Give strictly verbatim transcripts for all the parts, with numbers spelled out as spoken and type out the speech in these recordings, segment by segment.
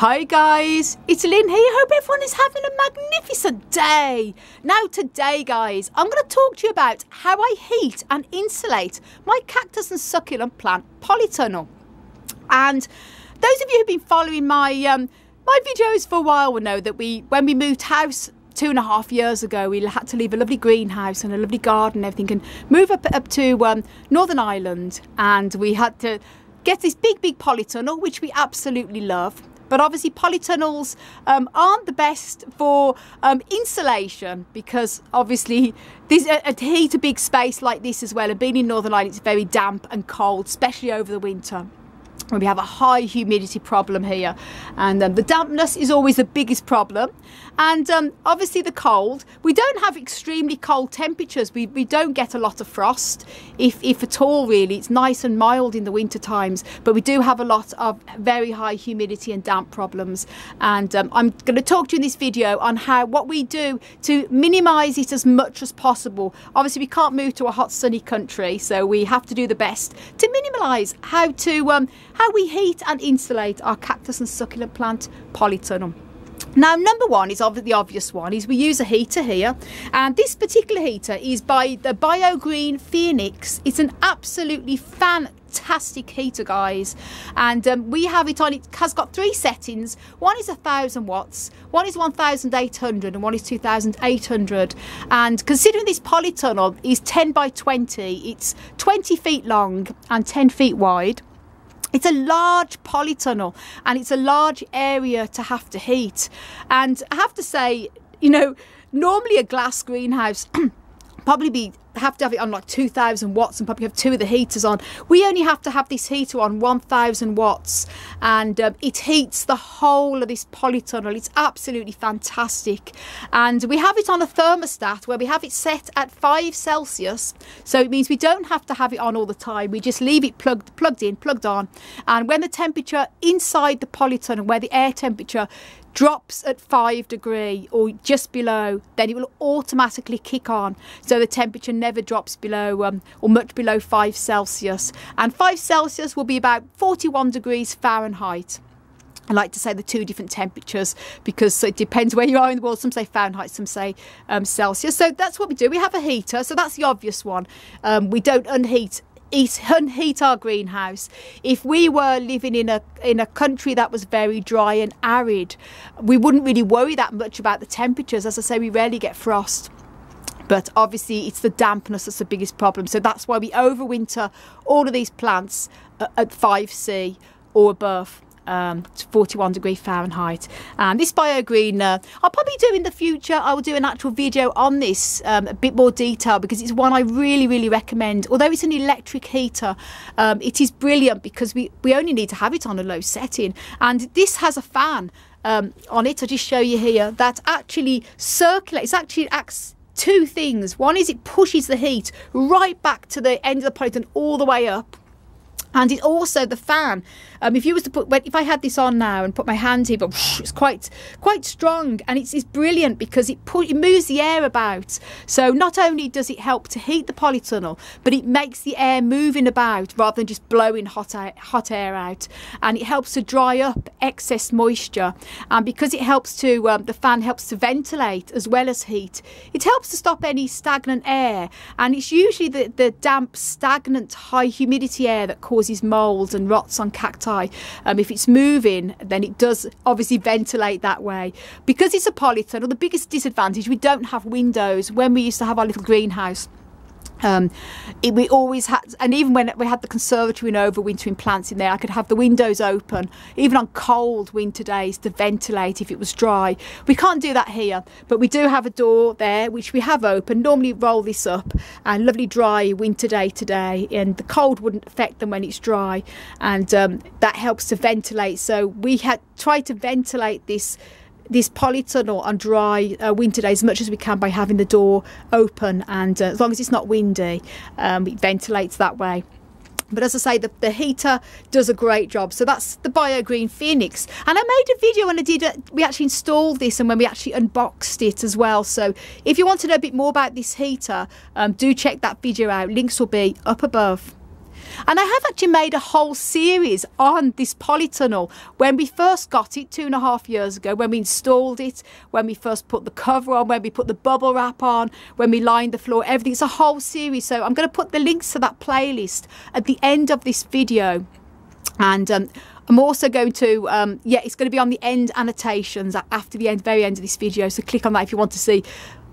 Hi guys, it's Lynn here. Hope everyone is having a magnificent day. Now today guys, I'm going to talk to you about how I heat and insulate my cactus and succulent plant polytunnel. And those of you who've been following my um, my videos for a while will know that we, when we moved house two and a half years ago, we had to leave a lovely greenhouse and a lovely garden and everything and move up, up to um, Northern Ireland, and we had to get this big, big polytunnel, which we absolutely love. But obviously polytunnels um, aren't the best for um, insulation, because obviously this, uh, to heat a big space like this as well, and being in Northern Ireland, it's very damp and cold, especially over the winter. And we have a high humidity problem here, and um, the dampness is always the biggest problem, and um, obviously the cold. We don't have extremely cold temperatures, we, we don't get a lot of frost, if, if at all really. It's nice and mild in the winter times, but we do have a lot of very high humidity and damp problems. And um, I'm going to talk to you in this video on how, what we do to minimise it as much as possible. Obviously we can't move to a hot sunny country, so we have to do the best to minimise how to um, how we heat and insulate our cactus and succulent plant polytunnel. Now, number one is the obvious one, is we use a heater here, and this particular heater is by the BioGreen Phoenix. It's an absolutely fantastic heater, guys, and um, we have it on, it has got three settings. One is a thousand watts, one is one thousand eight hundred and one is two thousand eight hundred. And considering this polytunnel is ten by twenty, it's twenty feet long and ten feet wide. It's a large polytunnel, and it's a large area to have to heat. And I have to say, you know, normally a glass greenhouse probably be have to have it on like two thousand watts and probably have two of the heaters on. We only have to have this heater on one thousand watts, and um, it heats the whole of this polytunnel. It's absolutely fantastic. And we have it on a thermostat where we have it set at five Celsius, so it means we don't have to have it on all the time. We just leave it plugged plugged in, plugged on, and when the temperature inside the polytunnel, where the air temperature drops at five degree or just below, then it will automatically kick on, so the temperature never drops below um, or much below five Celsius. And five Celsius will be about forty-one degrees Fahrenheit. I like to say the two different temperatures because it depends where you are in the world. Some say Fahrenheit, some say um, Celsius. So that's what we do. We have a heater, so that's the obvious one. Um, we don't unheat Eat, unheat our greenhouse. If we were living in a in a country that was very dry and arid, we wouldn't really worry that much about the temperatures. As I say, we rarely get frost, but obviously it's the dampness that's the biggest problem. So that's why we overwinter all of these plants at five C or above. Um, forty-one degree Fahrenheit. And this BioGreen, uh, I'll probably do in the future, I will do an actual video on this, um, a bit more detail, because it's one I really really recommend. Although it's an electric heater, um, it is brilliant because we, we only need to have it on a low setting, and this has a fan um, on it. I'll just show you here, that actually circulates, actually acts two things. One is it pushes the heat right back to the end of the polytunnel and all the way up. And it also, the fan, um, if you was to put, if I had this on now and put my hand here, but it's quite quite strong, and it's, it's brilliant because it, put, it moves the air about. So not only does it help to heat the polytunnel, but it makes the air moving about rather than just blowing hot air, hot air out. And it helps to dry up excess moisture. And because it helps to, um, the fan helps to ventilate as well as heat, it helps to stop any stagnant air. And it's usually the, the damp, stagnant, high humidity air that causes molds and rots on cacti. Um, if it's moving, then it does obviously ventilate that way. Because it's a polytunnel, the biggest disadvantage, we don't have windows. When we used to have our little greenhouse, um, it, we always had, and even when we had the conservatory and overwintering plants in there, I could have the windows open even on cold winter days to ventilate if it was dry. We can't do that here, but we do have a door there which we have open. Normally roll this up, and lovely dry winter day today, and the cold wouldn't affect them when it's dry, and um, that helps to ventilate. So we had tried to ventilate this this polytunnel on dry uh, winter days as much as we can by having the door open, and uh, as long as it's not windy, um, it ventilates that way. But as I say, the, the heater does a great job. So that's the BioGreen Phoenix, and I made a video when I did a, we actually installed this, and when we actually unboxed it as well. So if you want to know a bit more about this heater, um, do check that video out. Links will be up above. And I have actually made a whole series on this polytunnel when we first got it two and a half years ago, when we installed it, when we first put the cover on, when we put the bubble wrap on, when we lined the floor, everything. It's a whole series. So I'm going to put the links to that playlist at the end of this video. And um, I'm also going to, um, yeah, it's going to be on the end annotations after the end, very end of this video. So click on that if you want to see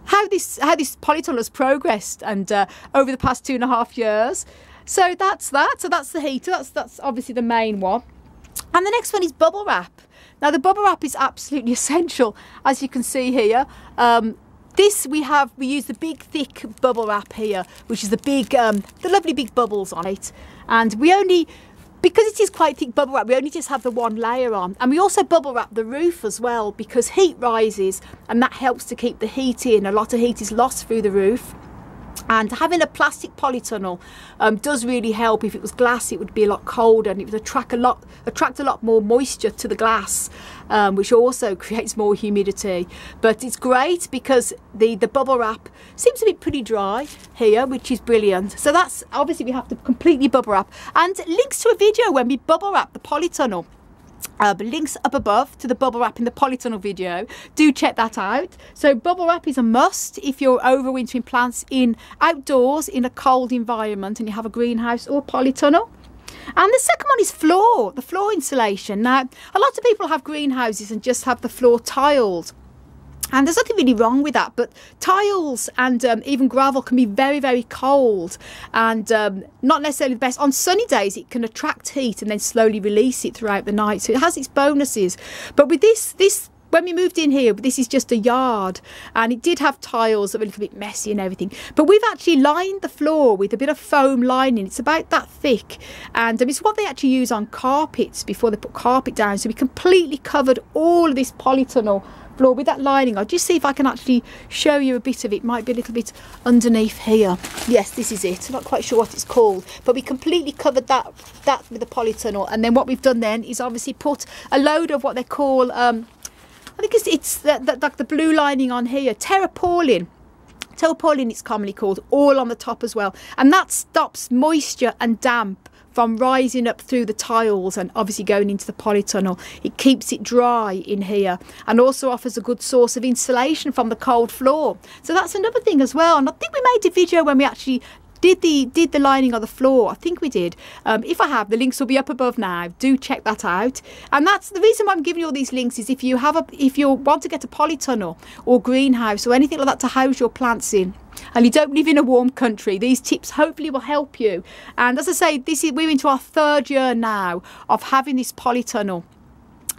how this how this polytunnel has progressed and uh, over the past two and a half years. So that's that. So that's the heater. That's that's obviously the main one. And the next one is bubble wrap. Now the bubble wrap is absolutely essential, as you can see here. Um, This we have, we use the big thick bubble wrap here, which is the big, um, the lovely big bubbles on it. And we only, because it is quite thick bubble wrap, we only just have the one layer on. And we also bubble wrap the roof as well, because heat rises and that helps to keep the heat in. A lot of heat is lost through the roof. And having a plastic polytunnel um, does really help. If it was glass, it would be a lot colder and it would attract a lot, attract a lot more moisture to the glass, um, which also creates more humidity. But it's great because the, the bubble wrap seems to be pretty dry here, which is brilliant. So that's, obviously we have to completely bubble wrap. And links to a video when we bubble wrap the polytunnel. Uh, links up above to the bubble wrap in the polytunnel video. Do check that out. So bubble wrap is a must if you're overwintering plants in outdoors in a cold environment and you have a greenhouse or polytunnel. And the second one is floor, the floor insulation. Now a lot of people have greenhouses and just have the floor tiled. And there's nothing really wrong with that, but tiles and um, even gravel can be very, very cold and um, not necessarily the best. On sunny days, it can attract heat and then slowly release it throughout the night. So it has its bonuses. But with this, this when we moved in here, this is just a yard and it did have tiles that were a little bit messy and everything. But we've actually lined the floor with a bit of foam lining. It's about that thick. And um, it's what they actually use on carpets before they put carpet down. So we completely covered all of this polytunnel floor with that lining. I'll just see if I can actually show you a bit of it. Might be a little bit underneath here. Yes, this is it. I'm not quite sure what it's called, but we completely covered that that with the polytunnel. And then what we've done then is obviously put a load of what they call um I think it's it's that the, like the blue lining on here, terrapaulin. Terrapaulin it's commonly called, all on the top as well, and that stops moisture and damp from rising up through the tiles and obviously going into the polytunnel. It keeps it dry in here and also offers a good source of insulation from the cold floor. So that's another thing as well. And I think we made a video when we actually did the did the lining on the floor. I think we did. Um, if I have, the links will be up above now. Do check that out. And that's the reason why I'm giving you all these links, is if you have a if you want to get a polytunnel or greenhouse or anything like that to house your plants in, and you don't live in a warm country, these tips hopefully will help you. And as I say, this is we're into our third year now of having this polytunnel,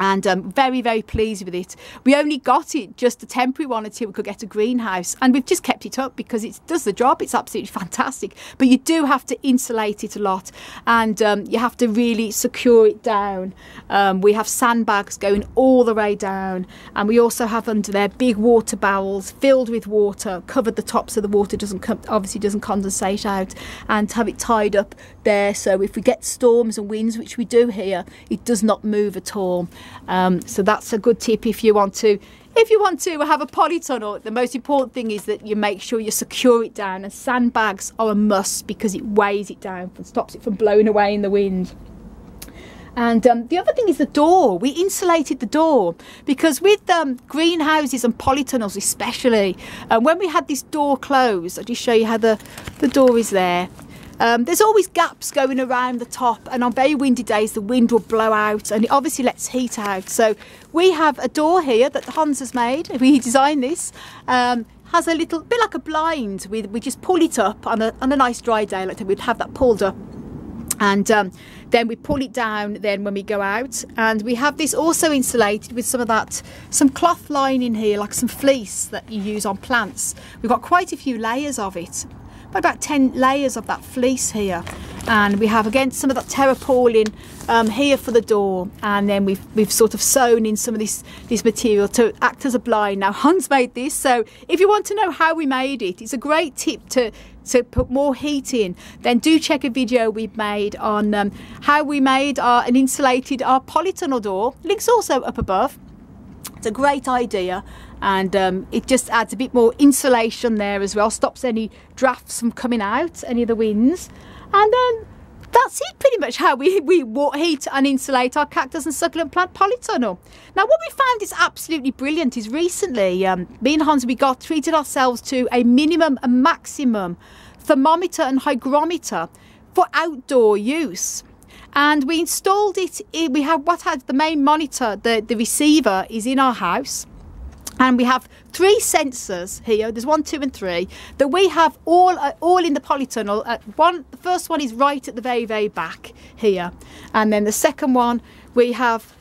and I'm um, very very pleased with it. We only got it just a temporary one until we could get a greenhouse, and we've just kept it up because it does the job. It's absolutely fantastic, but you do have to insulate it a lot, and um, you have to really secure it down. Um, we have sandbags going all the way down, and we also have under there big water barrels filled with water, covered the top so the water doesn't come, obviously doesn't condensate out, and have it tied up there so if we get storms and winds, which we do here, it does not move at all. Um, so that's a good tip if you want to if you want to have a polytunnel. The most important thing is that you make sure you secure it down, and sandbags are a must because it weighs it down and stops it from blowing away in the wind. And um, the other thing is the door. We insulated the door because with um, greenhouses and polytunnels especially, um, when we had this door closed, I'll just show you how the, the door is there. Um, there's always gaps going around the top, and on very windy days the wind will blow out and it obviously lets heat out. So we have a door here that Hans has made. We designed this. Um, has a little bit like a blind. We, we just pull it up on a, on a nice dry day like that. We'd have that pulled up, and um, then we pull it down then when we go out. And we have this also insulated with some of that some cloth lining here, like some fleece that you use on plants. We've got quite a few layers of it, about ten layers of that fleece here. And we have again some of that terrapaulin um, here for the door, and then we've, we've sort of sewn in some of this this material to act as a blind. Now Hans made this, so if you want to know how we made it, it's a great tip to to put more heat in, then do check a video we've made on um, how we made our, and insulated our polytunnel door. Links also up above. It's a great idea, and um, it just adds a bit more insulation there as well, stops any drafts from coming out, any of the winds. And then that's it pretty much how we, we heat and insulate our cactus and succulent plant polytunnel. Now what we found is absolutely brilliant is recently um, me and Hans, we got treated ourselves to a minimum and maximum thermometer and hygrometer for outdoor use. And we installed it, in, we have what had the main monitor, the, the receiver is in our house. And we have three sensors here, there's one, two and three, that we have all uh, all in the polytunnel. Uh, one, the first one is right at the very, very back here. And then the second one we have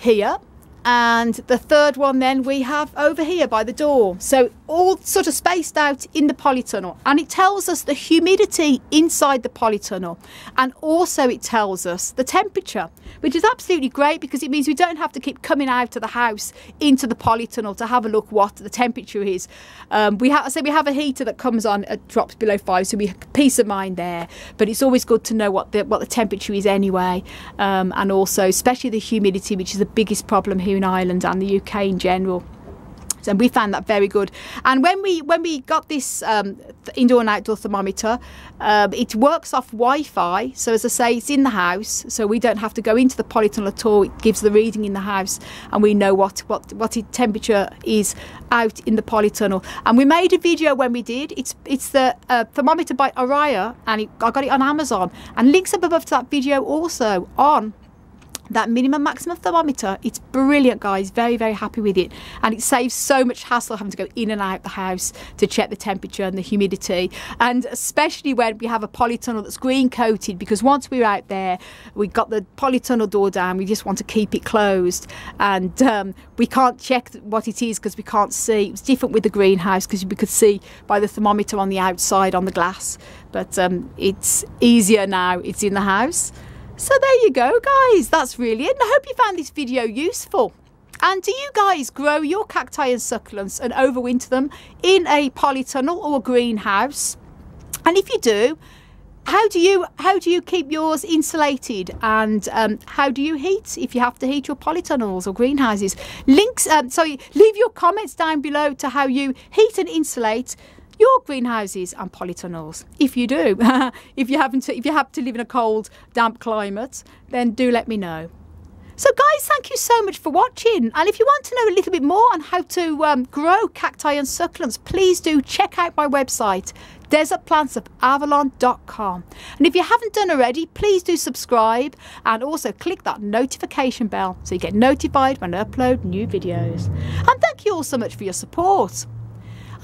here. And the third one then we have over here by the door. So all sort of spaced out in the polytunnel. And it tells us the humidity inside the polytunnel. And also it tells us the temperature, which is absolutely great because it means we don't have to keep coming out of the house into the polytunnel to have a look what the temperature is. Um, we have, so we have a heater that comes on, it drops below five, so we have peace of mind there. But it's always good to know what the, what the temperature is anyway. Um, and also especially the humidity, which is the biggest problem here in Ireland and the U K in general, and we found that very good. And when we when we got this um, indoor and outdoor thermometer, um, it works off Wi-Fi, so as I say, it's in the house, so we don't have to go into the polytunnel at all. It gives the reading in the house, and we know what what what the temperature is out in the polytunnel. And we made a video when we did. It's it's the uh, thermometer by Araya, and it, I got it on Amazon. And links up above to that video also on that minimum maximum thermometer. It's brilliant, guys, very very happy with it, and it saves so much hassle having to go in and out the house to check the temperature and the humidity, and especially when we have a polytunnel that's green coated, because once we're out there, we've got the polytunnel door down, we just want to keep it closed, and um, we can't check what it is because we can't see. It was different with the greenhouse because we could see by the thermometer on the outside on the glass, but um, it's easier now, it's in the house. So there you go, guys, that's really it. And I hope you found this video useful. And do you guys grow your cacti and succulents and overwinter them in a polytunnel or a greenhouse? And if you do, how do you how do you keep yours insulated, and um, how do you heat if you have to heat your polytunnels or greenhouses? Links, um, sorry, leave your comments down below to how you heat and insulate your greenhouses and polytunnels, if you do. if you haven't if you happen to live in a cold, damp climate, then do let me know. So guys, thank you so much for watching, and if you want to know a little bit more on how to um, grow cacti and succulents, please do check out my website, desert plants of avalon dot com. And if you haven't done already, please do subscribe and also click that notification bell so you get notified when I upload new videos. And thank you all so much for your support.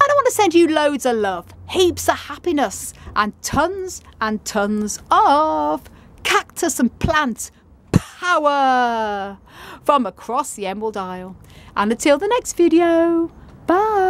And I want to send you loads of love, heaps of happiness, and tons and tons of cactus and plant power from across the Emerald Isle. And until the next video, bye.